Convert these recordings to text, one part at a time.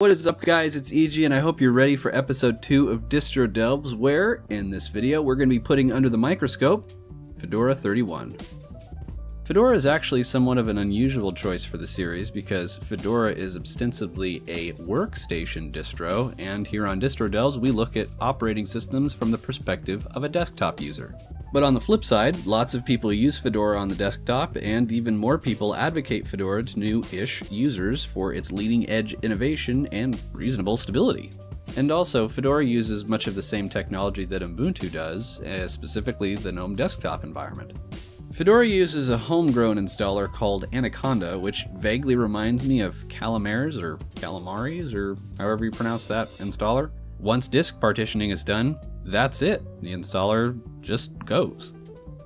What is up, guys? It's EG, and I hope you're ready for episode 2 of Distro Delves, where, in this video, we're going to be putting under the microscope Fedora 31. Fedora is actually somewhat of an unusual choice for the series because Fedora is ostensibly a workstation distro, and here on Distro Delves, we look at operating systems from the perspective of a desktop user. But on the flip side, lots of people use Fedora on the desktop, and even more people advocate Fedora to new-ish users for its leading-edge innovation and reasonable stability. And also, Fedora uses much of the same technology that Ubuntu does, specifically the GNOME desktop environment. Fedora uses a homegrown installer called Anaconda, which vaguely reminds me of Calamares, or Calamaris, or however you pronounce that installer. Once disk partitioning is done, that's it. The installer just goes.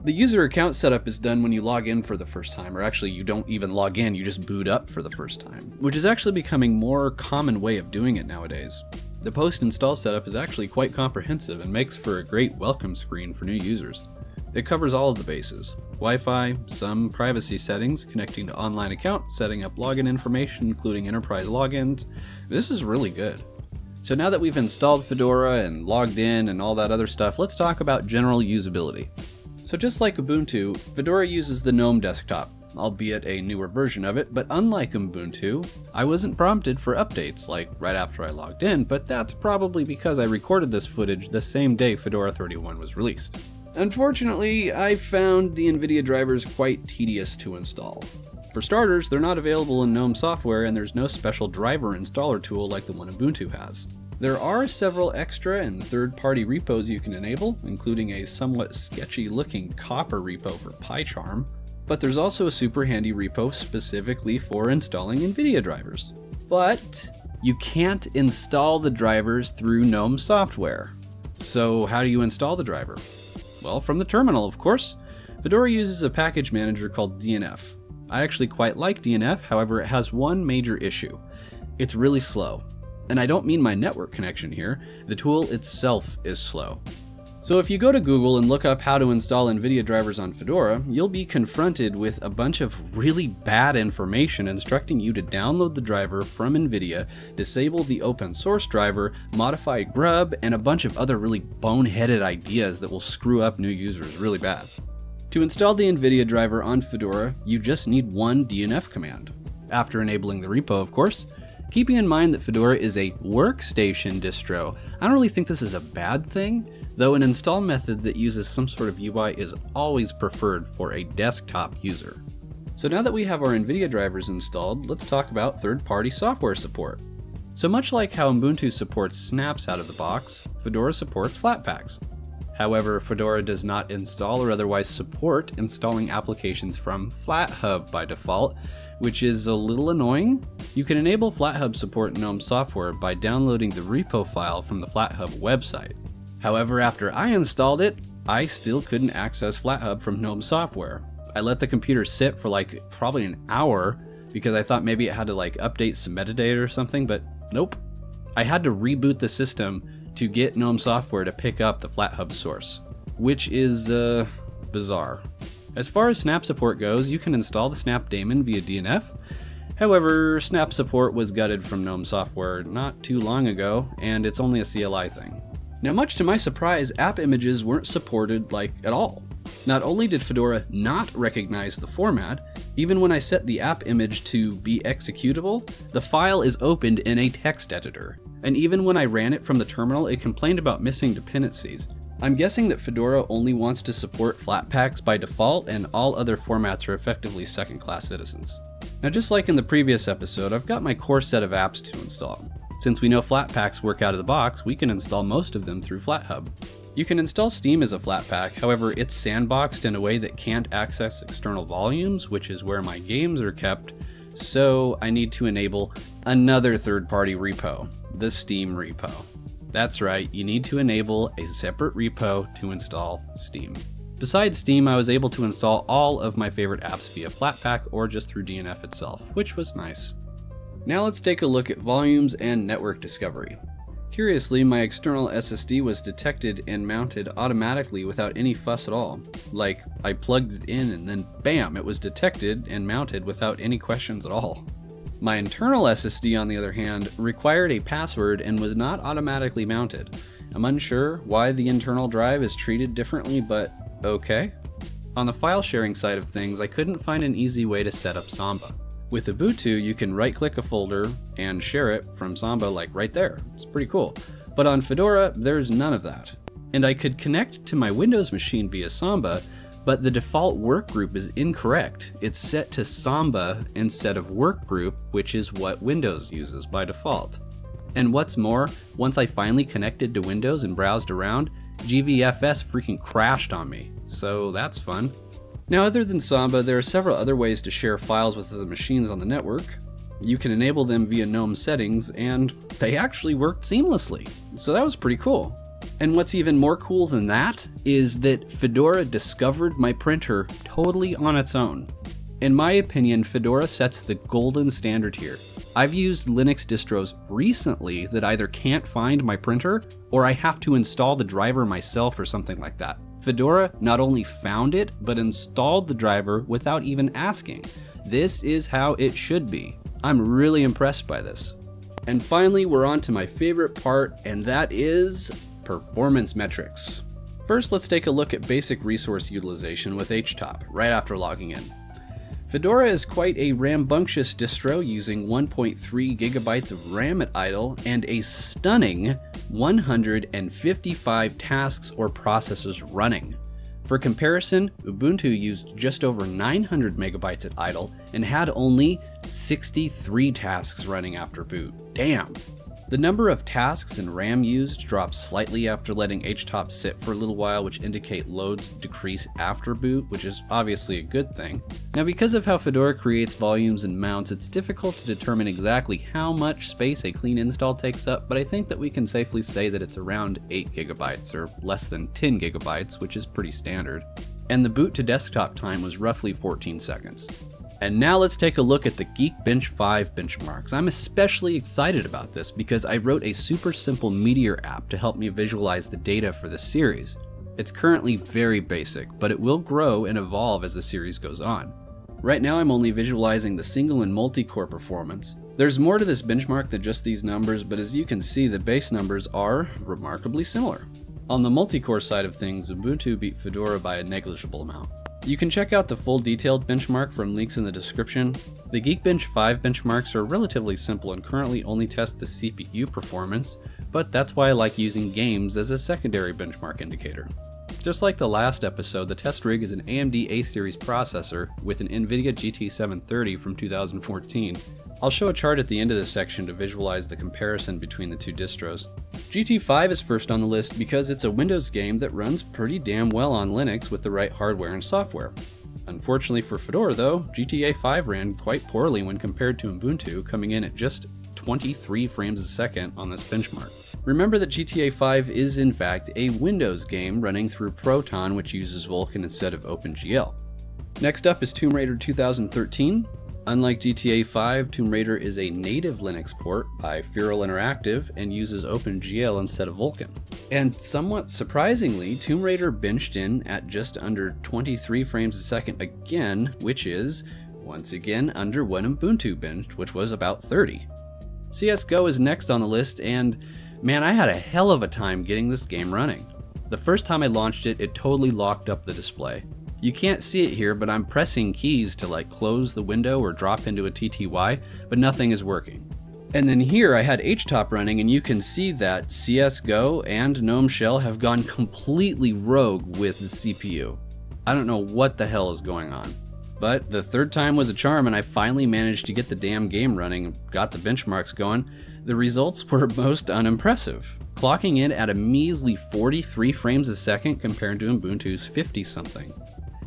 The user account setup is done when you log in for the first time, or actually you don't even log in, you just boot up for the first time, which is actually becoming a more common way of doing it nowadays. The post-install setup is actually quite comprehensive and makes for a great welcome screen for new users. It covers all of the bases: Wi-Fi, some privacy settings, connecting to online accounts, setting up login information, including enterprise logins. This is really good. So now that we've installed Fedora and logged in and all that other stuff, let's talk about general usability. So just like Ubuntu, Fedora uses the GNOME desktop, albeit a newer version of it, but unlike Ubuntu, I wasn't prompted for updates like right after I logged in, but that's probably because I recorded this footage the same day Fedora 31 was released. Unfortunately, I found the NVIDIA drivers quite tedious to install. For starters, they're not available in GNOME software, and there's no special driver installer tool like the one Ubuntu has. There are several extra and third-party repos you can enable, including a somewhat sketchy-looking copper repo for PyCharm, but there's also a super handy repo specifically for installing NVIDIA drivers. But you can't install the drivers through GNOME software. So how do you install the driver? Well, from the terminal, of course. Fedora uses a package manager called DNF. I actually quite like DNF, however it has one major issue. It's really slow. And I don't mean my network connection here, the tool itself is slow. So if you go to Google and look up how to install NVIDIA drivers on Fedora, you'll be confronted with a bunch of really bad information instructing you to download the driver from NVIDIA, disable the open source driver, modify Grub, and a bunch of other really boneheaded ideas that will screw up new users really bad. To install the NVIDIA driver on Fedora, you just need one DNF command, after enabling the repo, of course. Keeping in mind that Fedora is a workstation distro, I don't really think this is a bad thing, though an install method that uses some sort of UI is always preferred for a desktop user. So now that we have our NVIDIA drivers installed, let's talk about third-party software support. So much like how Ubuntu supports snaps out of the box, Fedora supports Flatpaks. However, Fedora does not install or otherwise support installing applications from Flathub by default, which is a little annoying. You can enable Flathub support in GNOME software by downloading the repo file from the Flathub website. However, after I installed it, I still couldn't access Flathub from GNOME software. I let the computer sit for like probably an hour because I thought maybe it had to like update some metadata or something, but nope. I had to reboot the system to get GNOME software to pick up the Flathub source, which is bizarre. As far as Snap support goes, you can install the Snap daemon via DNF. However, Snap support was gutted from GNOME software not too long ago, and it's only a CLI thing. Now, much to my surprise, app images weren't supported at all. Not only did Fedora not recognize the format, even when I set the app image to be executable, the file is opened in a text editor. And even when I ran it from the terminal, it complained about missing dependencies. I'm guessing that Fedora only wants to support Flatpaks by default, and all other formats are effectively second-class citizens. Now, just like in the previous episode, I've got my core set of apps to install. Since we know Flatpaks work out of the box, we can install most of them through Flathub. You can install Steam as a Flatpak, however it's sandboxed in a way that can't access external volumes, which is where my games are kept, so I need to enable another third-party repo, the Steam repo. That's right, you need to enable a separate repo to install Steam. Besides Steam, I was able to install all of my favorite apps via Flatpak or just through DNF itself, which was nice. Now let's take a look at volumes and network discovery. Curiously, my external SSD was detected and mounted automatically without any fuss at all. Like, I plugged it in and then bam, it was detected and mounted without any questions at all. My internal SSD, on the other hand, required a password and was not automatically mounted. I'm unsure why the internal drive is treated differently, but okay. On the file sharing side of things, I couldn't find an easy way to set up Samba. With Ubuntu, you can right-click a folder and share it from Samba, like right there. It's pretty cool. But on Fedora, there's none of that. And I could connect to my Windows machine via Samba, but the default workgroup is incorrect. It's set to Samba instead of workgroup, which is what Windows uses by default. And what's more, once I finally connected to Windows and browsed around, GVFS freaking crashed on me. So that's fun. Now, other than Samba, there are several other ways to share files with other machines on the network. You can enable them via GNOME settings, and they actually worked seamlessly. So that was pretty cool. And what's even more cool than that is that Fedora discovered my printer totally on its own. In my opinion, Fedora sets the golden standard here. I've used Linux distros recently that either can't find my printer or I have to install the driver myself or something like that. Fedora not only found it, but installed the driver without even asking. This is how it should be. I'm really impressed by this. And finally, we're on to my favorite part, and that is performance metrics. First, let's take a look at basic resource utilization with HTOP right after logging in. Fedora is quite a rambunctious distro, using 1.3 gigabytes of RAM at idle and a stunning 155 tasks or processes running. For comparison, Ubuntu used just over 900 megabytes at idle and had only 63 tasks running after boot. Damn! The number of tasks and RAM used drops slightly after letting HTOP sit for a little while, which indicate loads decrease after boot, which is obviously a good thing. Now, because of how Fedora creates volumes and mounts, it's difficult to determine exactly how much space a clean install takes up, but I think that we can safely say that it's around 8 gigabytes or less than 10 gigabytes, which is pretty standard. And the boot to desktop time was roughly 14 seconds. And now let's take a look at the Geekbench 5 benchmarks. I'm especially excited about this because I wrote a super simple Meteor app to help me visualize the data for the series. It's currently very basic, but it will grow and evolve as the series goes on. Right now I'm only visualizing the single and multi-core performance. There's more to this benchmark than just these numbers, but as you can see, the base numbers are remarkably similar. On the multi-core side of things, Ubuntu beat Fedora by a negligible amount. You can check out the full detailed benchmark from links in the description. The Geekbench 5 benchmarks are relatively simple and currently only test the CPU performance, but that's why I like using games as a secondary benchmark indicator. Just like the last episode, the test rig is an AMD A-series processor with an NVIDIA GT 730 from 2014. I'll show a chart at the end of this section to visualize the comparison between the two distros. GT5 is first on the list because it's a Windows game that runs pretty damn well on Linux with the right hardware and software. Unfortunately for Fedora though, GTA 5 ran quite poorly when compared to Ubuntu, coming in at just 23 frames a second on this benchmark. Remember that GTA 5 is in fact a Windows game running through Proton, which uses Vulkan instead of OpenGL. Next up is Tomb Raider 2013. Unlike GTA 5, Tomb Raider is a native Linux port by Feral Interactive and uses OpenGL instead of Vulkan. And somewhat surprisingly, Tomb Raider benched in at just under 23 frames a second again, which is, once again, under what Ubuntu benched, which was about 30. CSGO is next on the list, and man, I had a hell of a time getting this game running. The first time I launched it, it totally locked up the display. You can't see it here, but I'm pressing keys to like close the window or drop into a TTY, but nothing is working. And then here I had HTOP running, and you can see that CSGO and GNOME Shell have gone completely rogue with the CPU. I don't know what the hell is going on. But the third time was a charm, and I finally managed to get the damn game running and got the benchmarks going. The results were most unimpressive, clocking in at a measly 43 frames a second compared to Ubuntu's 50-something.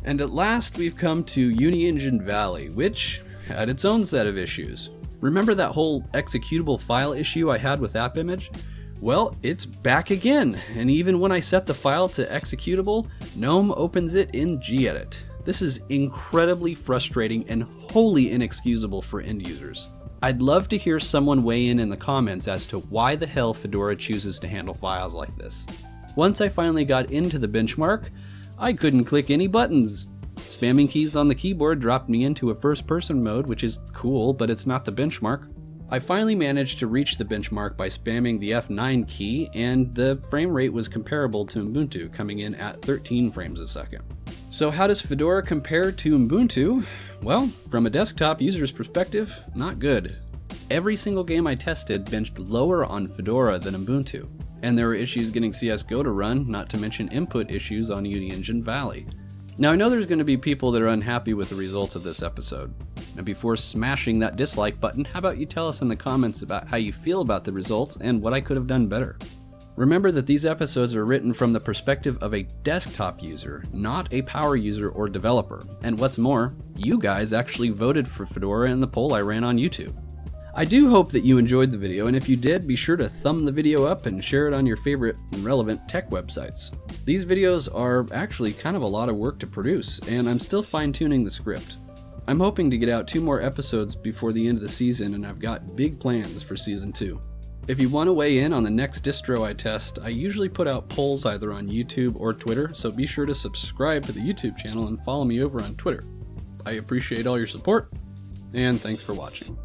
And at last, we've come to UniEngine Valley, which had its own set of issues. Remember that whole executable file issue I had with AppImage? Well, it's back again, and even when I set the file to executable, GNOME opens it in gedit. This is incredibly frustrating and wholly inexcusable for end users. I'd love to hear someone weigh in the comments as to why the hell Fedora chooses to handle files like this. Once I finally got into the benchmark, I couldn't click any buttons. Spamming keys on the keyboard dropped me into a first-person mode, which is cool, but it's not the benchmark. I finally managed to reach the benchmark by spamming the F9 key, and the frame rate was comparable to Ubuntu, coming in at 13 frames a second. So how does Fedora compare to Ubuntu? Well, from a desktop user's perspective, not good. Every single game I tested benched lower on Fedora than Ubuntu, and there were issues getting CSGO to run, not to mention input issues on UniEngine Valley. Now I know there's going to be people that are unhappy with the results of this episode. And before smashing that dislike button, how about you tell us in the comments about how you feel about the results and what I could have done better. Remember that these episodes are written from the perspective of a desktop user, not a power user or developer. And what's more, you guys actually voted for Fedora in the poll I ran on YouTube. I do hope that you enjoyed the video, and if you did, be sure to thumb the video up and share it on your favorite and relevant tech websites. These videos are actually kind of a lot of work to produce, and I'm still fine-tuning the script. I'm hoping to get out 2 more episodes before the end of the season, and I've got big plans for season 2. If you want to weigh in on the next distro I test, I usually put out polls either on YouTube or Twitter, so be sure to subscribe to the YouTube channel and follow me over on Twitter. I appreciate all your support, and thanks for watching.